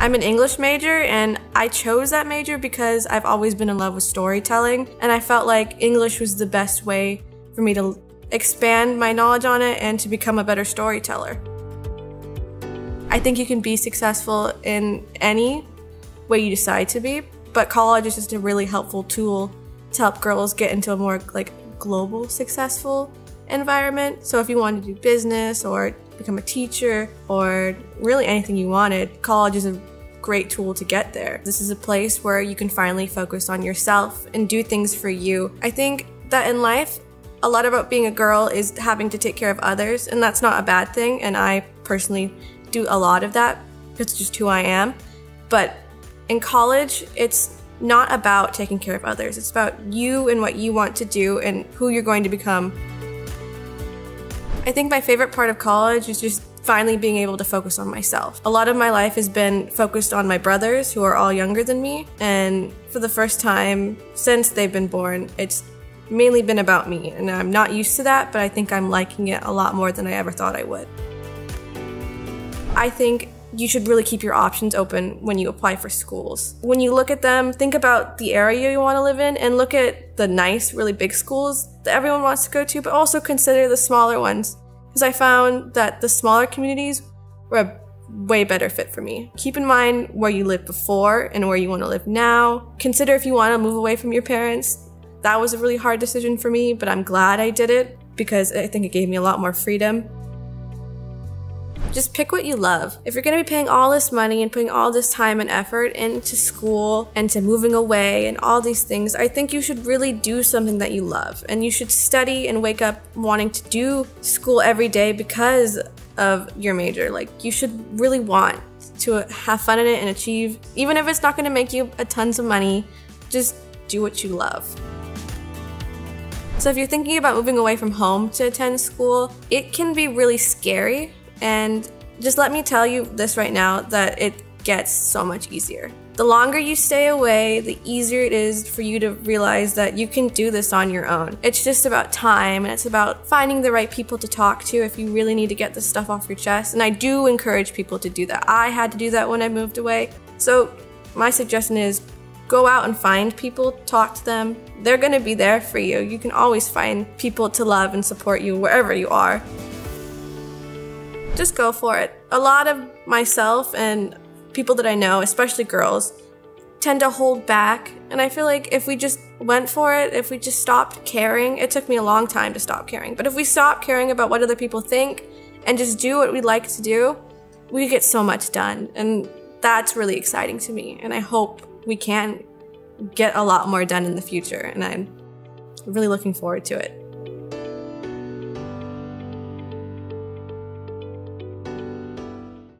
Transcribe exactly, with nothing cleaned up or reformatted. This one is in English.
I'm an English major, and I chose that major because I've always been in love with storytelling, and I felt like English was the best way for me to expand my knowledge on it and to become a better storyteller. I think you can be successful in any way you decide to be, but college is just a really helpful tool to help girls get into a more like global successful environment. So if you wanted to do business or become a teacher or really anything you wanted, college is a great tool to get there. This is a place where you can finally focus on yourself and do things for you. I think that in life, a lot about being a girl is having to take care of others, and that's not a bad thing, and I personally do a lot of that. It's just who I am. But in college, it's not about taking care of others. It's about you and what you want to do and who you're going to become. I think my favorite part of college is just finally being able to focus on myself. A lot of my life has been focused on my brothers, who are all younger than me, and for the first time since they've been born, it's mainly been about me, and I'm not used to that, but I think I'm liking it a lot more than I ever thought I would. I think you should really keep your options open when you apply for schools. When you look at them, think about the area you want to live in and look at the nice, really big schools that everyone wants to go to, but also consider the smaller ones, because I found that the smaller communities were a way better fit for me. Keep in mind where you lived before and where you want to live now. Consider if you want to move away from your parents. That was a really hard decision for me, but I'm glad I did it because I think it gave me a lot more freedom. Just pick what you love. If you're going to be paying all this money and putting all this time and effort into school and to moving away and all these things, I think you should really do something that you love. And you should study and wake up wanting to do school every day because of your major. Like, you should really want to have fun in it and achieve. Even if it's not going to make you a tons of money, just do what you love. So if you're thinking about moving away from home to attend school, it can be really scary. And just let me tell you this right now, that it gets so much easier. The longer you stay away, the easier it is for you to realize that you can do this on your own. It's just about time, and it's about finding the right people to talk to if you really need to get this stuff off your chest. And I do encourage people to do that. I had to do that when I moved away. So my suggestion is, go out and find people, talk to them. They're gonna be there for you. You can always find people to love and support you wherever you are. Just go for it. A lot of myself and people that I know, especially girls, tend to hold back. And I feel like if we just went for it, if we just stopped caring, it took me a long time to stop caring. But if we stop caring about what other people think and just do what we like to do, we get so much done. And that's really exciting to me. And I hope we can get a lot more done in the future, and I'm really looking forward to it.